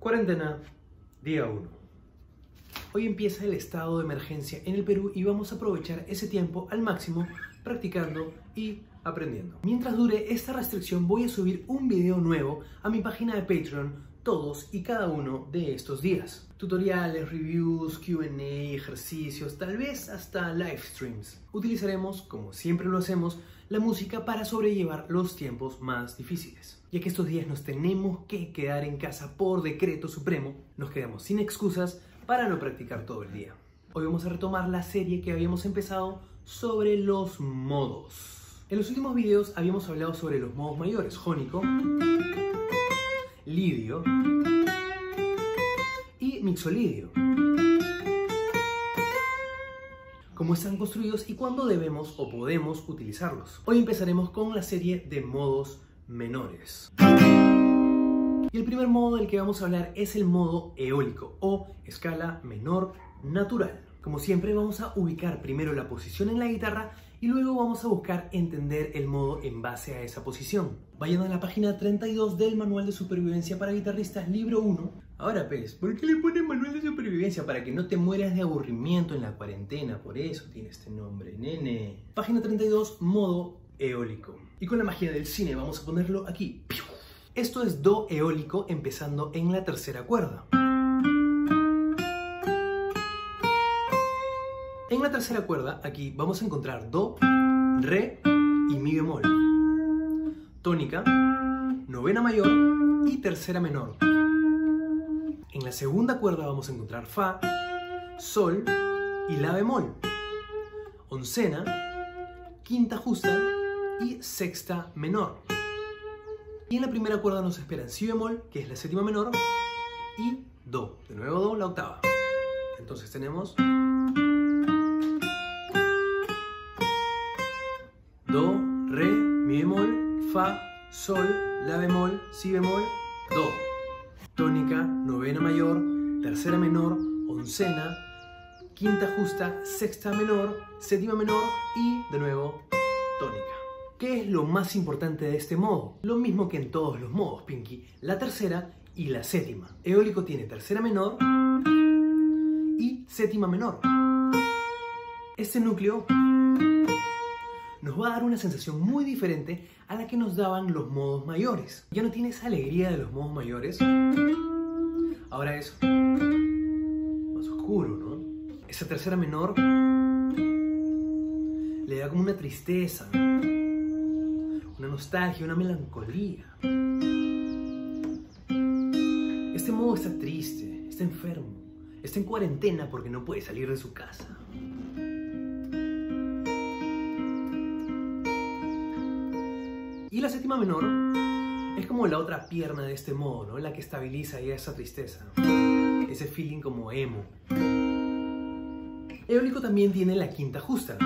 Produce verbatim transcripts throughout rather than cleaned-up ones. Cuarentena, día uno. Hoy empieza el estado de emergencia en el Perú y vamos a aprovechar ese tiempo al máximo practicando y aprendiendo. Mientras dure esta restricción voy a subir un video nuevo a mi página de Patreon todos y cada uno de estos días. Tutoriales, reviews, Q and A, ejercicios, tal vez hasta live streams. Utilizaremos, como siempre lo hacemos, la música para sobrellevar los tiempos más difíciles. Ya que estos días nos tenemos que quedar en casa por decreto supremo, nos quedamos sin excusas para no practicar todo el día. Hoy vamos a retomar la serie que habíamos empezado sobre los modos. En los últimos videos habíamos hablado sobre los modos mayores, jónico, lidio y mixolidio. Cómo están construidos y cuándo debemos o podemos utilizarlos. Hoy empezaremos con la serie de modos menores. Y el primer modo del que vamos a hablar es el modo eólico o escala menor natural. Como siempre vamos a ubicar primero la posición en la guitarra y luego vamos a buscar entender el modo en base a esa posición. Vayan a la página treinta y dos del Manual de Supervivencia para Guitarristas, libro uno. Ahora pues, ¿por qué le ponen Manual de Supervivencia? Para que no te mueras de aburrimiento en la cuarentena, por eso tiene este nombre, nene. Página treinta y dos, modo eólico. Y con la magia del cine vamos a ponerlo aquí. Esto es do eólico empezando en la tercera cuerda. En la tercera cuerda aquí vamos a encontrar do, re y mi bemol. Tónica, novena mayor y tercera menor. En la segunda cuerda vamos a encontrar fa, sol y la bemol. Oncena, quinta justa y sexta menor. Y en la primera cuerda nos esperan si bemol, que es la séptima menor, y do. De nuevo do, la octava. Entonces tenemos do, re, mi bemol, fa, sol, la bemol, si bemol, do. Tónica, novena mayor, tercera menor, oncena, quinta justa, sexta menor, séptima menor y de nuevo tónica. ¿Qué es lo más importante de este modo? Lo mismo que en todos los modos, Pinky, la tercera y la séptima. Eólico tiene tercera menor y séptima menor. Este núcleo nos va a dar una sensación muy diferente a la que nos daban los modos mayores. Ya no tiene esa alegría de los modos mayores. Ahora es más oscuro, ¿no? Esa tercera menor le da como una tristeza, una nostalgia, una melancolía. Este modo está triste, está enfermo, está en cuarentena porque no puede salir de su casa. Y la séptima menor es como la otra pierna de este modo, ¿no? La que estabiliza ya esa tristeza, ese feeling como emo. Eólico también tiene la quinta justa.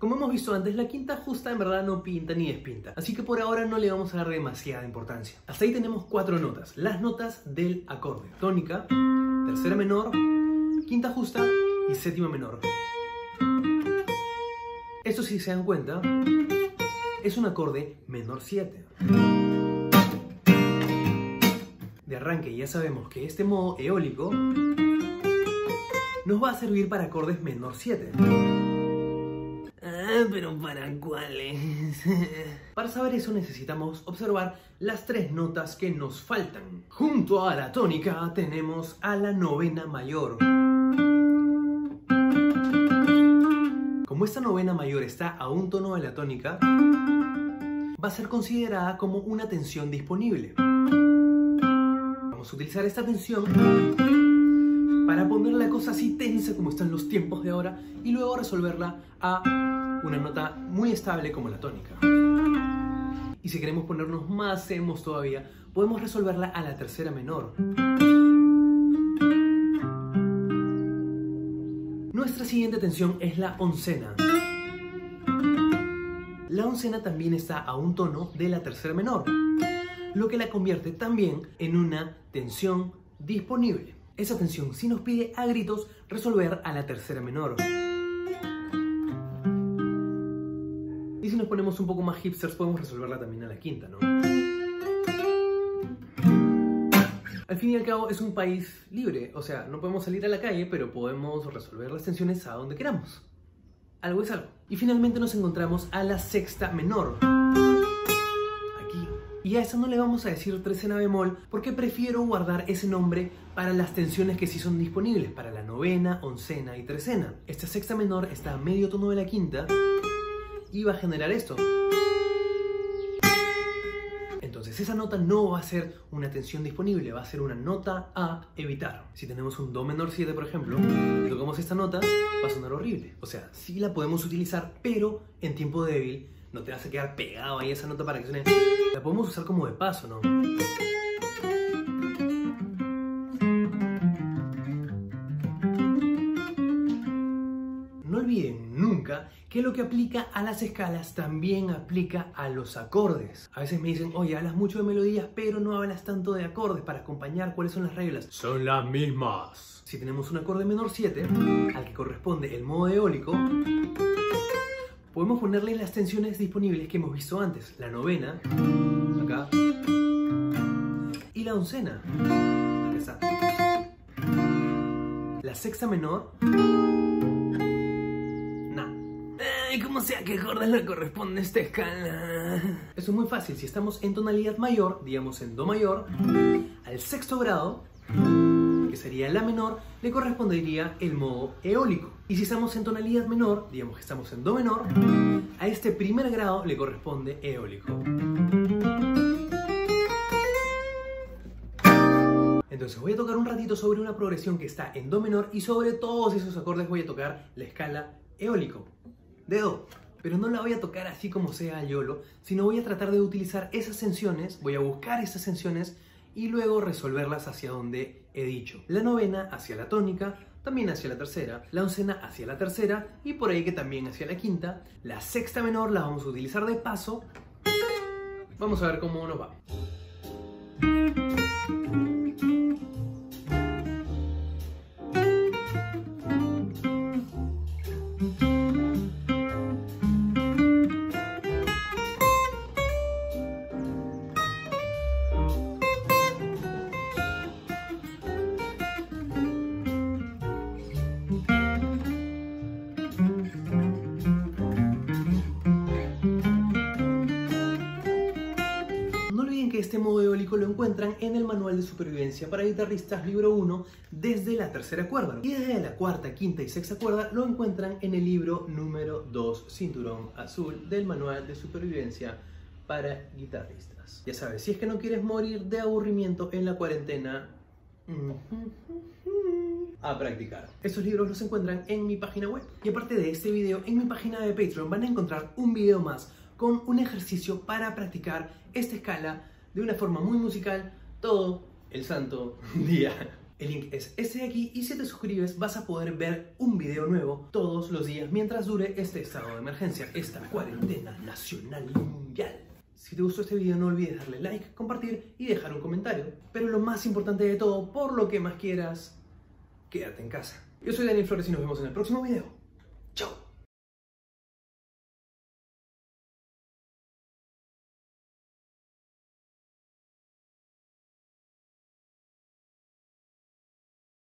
Como hemos visto antes, la quinta justa en verdad no pinta ni despinta, así que por ahora no le vamos a dar demasiada importancia. Hasta ahí tenemos cuatro notas, las notas del acorde. Tónica, tercera menor, quinta justa y séptima menor. Esto, si se dan cuenta, es un acorde menor siete. De arranque ya sabemos que este modo eólico nos va a servir para acordes menor siete. ¿Pero para cuáles? Para saber eso necesitamos observar las tres notas que nos faltan. Junto a la tónica tenemos a la novena mayor. Como esta novena mayor está a un tono de la tónica, va a ser considerada como una tensión disponible. Vamos a utilizar esta tensión para poner la cosa así tensa como están los tiempos de ahora y luego resolverla a una nota muy estable como la tónica. Y si queremos ponernos más emos todavía, podemos resolverla a la tercera menor. Nuestra siguiente tensión es la oncena. La oncena también está a un tono de la tercera menor, lo que la convierte también en una tensión disponible. Esa tensión sí nos pide a gritos resolver a la tercera menor. Y si nos nos ponemos un poco más hipsters, podemos resolverla también a la quinta, ¿no? Al fin y al cabo es un país libre, o sea, no podemos salir a la calle, pero podemos resolver las tensiones a donde queramos. Algo es algo. Y finalmente nos encontramos a la sexta menor. Aquí. Y a esa no le vamos a decir trecena bemol, porque prefiero guardar ese nombre para las tensiones que sí son disponibles, para la novena, oncena y trecena. Esta sexta menor está a medio tono de la quinta y va a generar esto. Entonces esa nota no va a ser una tensión disponible, va a ser una nota a evitar. Si tenemos un do menor siete, por ejemplo, y tocamos esta nota, va a sonar horrible. O sea, sí la podemos utilizar, pero en tiempo débil. No te vas a quedar pegado ahí a esa nota para que suene. La podemos usar como de paso, ¿no? No olviden nunca que lo que aplica a las escalas también aplica a los acordes. A veces me dicen, oye, hablas mucho de melodías, pero no hablas tanto de acordes para acompañar. ¿Cuáles son las reglas? Son las mismas. Si tenemos un acorde menor siete, al que corresponde el modo eólico, podemos ponerle las tensiones disponibles que hemos visto antes. La novena, acá, y la oncena, acá está. La sexta menor, como sea que acorde le corresponde esta escala. Eso es muy fácil. Si estamos en tonalidad mayor, digamos en do mayor, al sexto grado, que sería la menor, le correspondería el modo eólico. Y si estamos en tonalidad menor, digamos que estamos en do menor, a este primer grado le corresponde eólico. Entonces voy a tocar un ratito sobre una progresión que está en do menor y sobre todos esos acordes voy a tocar la escala eólico. De do, pero no la voy a tocar así como sea al yolo, sino voy a tratar de utilizar esas tensiones, voy a buscar esas tensiones y luego resolverlas hacia donde he dicho. La novena hacia la tónica, también hacia la tercera, la oncena hacia la tercera y por ahí que también hacia la quinta. La sexta menor la vamos a utilizar de paso. Vamos a ver cómo nos va. Este modo eólico lo encuentran en el manual de supervivencia para guitarristas libro uno desde la tercera cuerda y desde la cuarta, quinta y sexta cuerda lo encuentran en el libro número dos cinturón azul del manual de supervivencia para guitarristas. Ya sabes, si es que no quieres morir de aburrimiento en la cuarentena, a practicar. Estos libros los encuentran en mi página web y aparte de este video en mi página de Patreon van a encontrar un video más con un ejercicio para practicar esta escala de una forma muy musical, todo el santo día. El link es este de aquí y si te suscribes vas a poder ver un video nuevo todos los días mientras dure este estado de emergencia, esta cuarentena nacional y mundial. Si te gustó este video no olvides darle like, compartir y dejar un comentario. Pero lo más importante de todo, por lo que más quieras, quédate en casa. Yo soy Daniel Flores y nos vemos en el próximo video.